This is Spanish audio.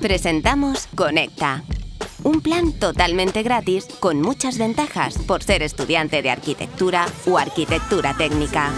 Presentamos Conecta, un plan totalmente gratis con muchas ventajas por ser estudiante de arquitectura o arquitectura técnica.